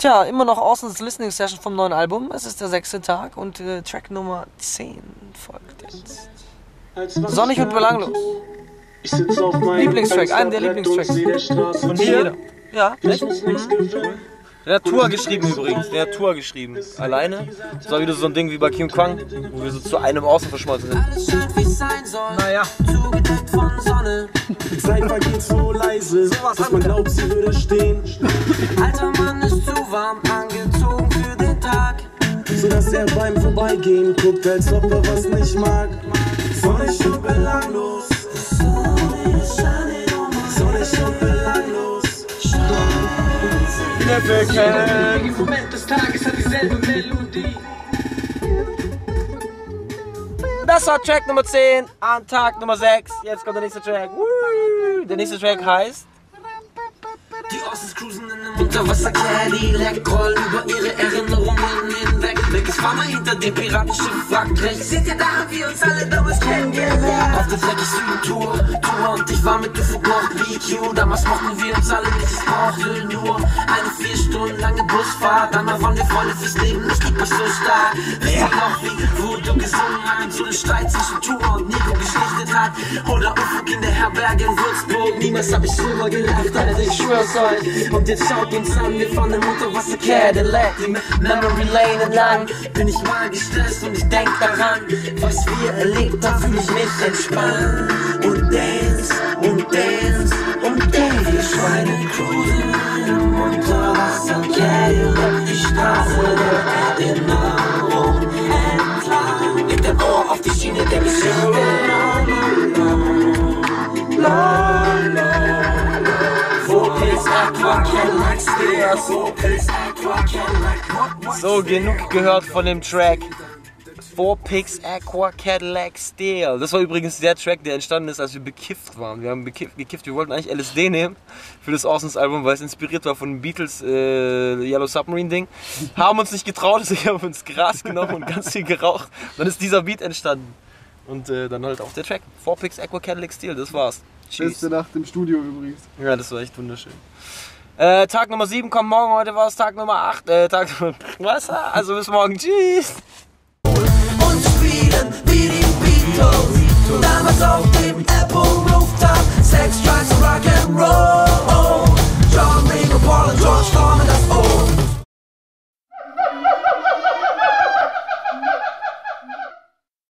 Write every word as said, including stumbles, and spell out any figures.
Tja, immer noch Austins Listening Session vom neuen Album. Es ist der sechste Tag und äh, Track Nummer zehn folgt jetzt. Sonnig und belanglos. Ich sitze auf meinem Lieblingstrack, einen der Lieblingstracks. Von jeder. Ja, echt? Mhm. Der hat Tua geschrieben übrigens, der hat Tua geschrieben. Alleine. Das war wieder so ein Ding wie bei Kim Kwang, wo wir so zu einem Außen verschmolzen sind. Alles scheint wie es sein soll, naja. Zugedeckt von Sonne. Die Zeit vergeht so leise, so was dass man glaubt, sie würde stehen. Alter Mann ist zu warm, angezogen für den Tag. So dass er beim Vorbeigehen guckt, als ob er was nicht mag. Sonnig und belanglos. Sonnig und belanglos. Der Moment des Tages hat dieselbe Melodie. Das war Track Nummer zehn an Tag Nummer sechs. Jetzt kommt der nächste Track. Der nächste Track heißt Die Austins cruisen in einem Unterwasser-Cadillac, rollen über ihre Erinnerungen hinweg. Welches Farmer hinter dem Piratenschiff wagt rechts. Seht ihr, da haben wir uns alle damals kennengelernt. Auf der Fleck ist Südtour, Tour und ich war mit Ufflug noch wie Q. Damals mochten wir uns alle nicht, es brauchte nur eine vier Stunden lange Busfahrt. Einmal waren wir Freunde fürs Leben, das liegt mich so stark. Wisst ihr noch, wie Voodoo gesungen hat und so den Streit zwischen Tua und Nico geschlichtet hat? Oder Ufflug in der Herberge in Würzburg. Niemals hab ich so gelacht, als ich schwör's. Und jetzt schaut uns an, wir fahren im Unterwasser-Cadillac. Die Memory Lane entlang bin ich mal gestresst und ich denk daran, was wir erlebt haben, fühl ich mich entspannt. Und dance, und dance, und dance. Wir Schweine cruisen im Unterwasser-Cadillac, die Straße der Erinnerung entlang. Mit dem Ohr auf die Schiene der Geschichte. So, genug gehört von dem Track four Pics Aqua Cadillac Still. Das war übrigens der Track, der entstanden ist, als wir bekifft waren. Wir haben bekifft, gekifft, wir wollten eigentlich L S D nehmen für das Austins Album, weil es inspiriert war von Beatles äh, Yellow Submarine Ding. Haben uns nicht getraut, also haben uns Gras genommen und ganz viel geraucht. Dann ist dieser Beat entstanden. Und äh, dann halt auch der Track four Pics Aqua Cadillac Still, das war's. Beste Nacht im Studio übrigens. Ja, das war echt wunderschön. Äh, Tag Nummer sieben kommt morgen, heute war es Tag Nummer acht. Äh, Tag Nummer... Was? Also bis morgen. Tschüss! Und spielen wie die